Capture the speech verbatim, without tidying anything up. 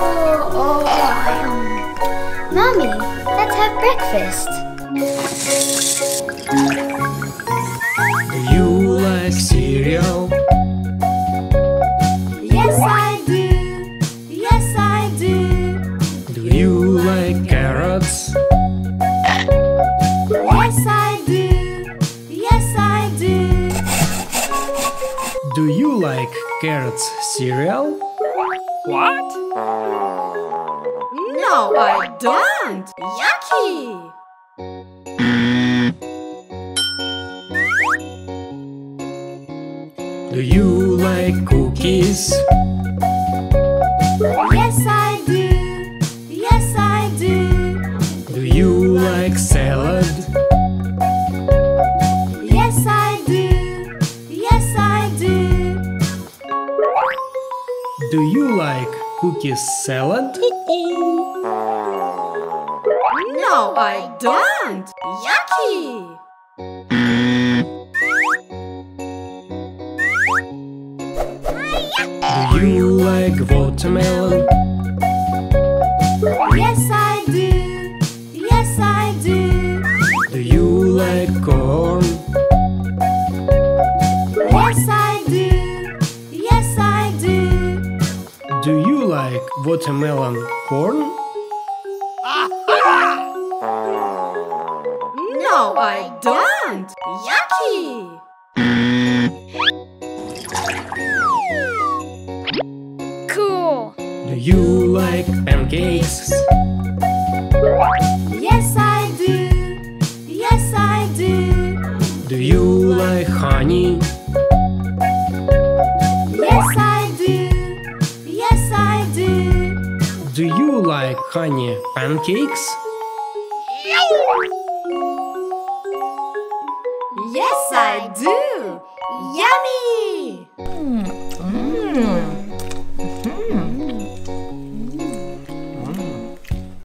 Oh, um, Mommy, let's have breakfast. Do you like cereal? Yes, I do. Yes, I do. Do you like carrots? Yes, I do. Yes, I do. Do you like carrots cereal? What? No, I don't! Yucky! Do you like cookies? Yes, I do! Yes, I do! Do you like salad? Yes, I do! Yes, I do! Do you like cookie salad? No, I don't! Yucky! Do you like watermelon? Yes, I do! Yes, I do! Do you like corn? Yes, I do! Yes, I do! Do you like watermelon corn? No, I don't! Yucky! Do you like pancakes? Yes, I do. Yes, I do. Do you like honey? Yes, I do. Yes, I do. Do you like honey pancakes? Yes, I do. Yummy! Mm. Mm.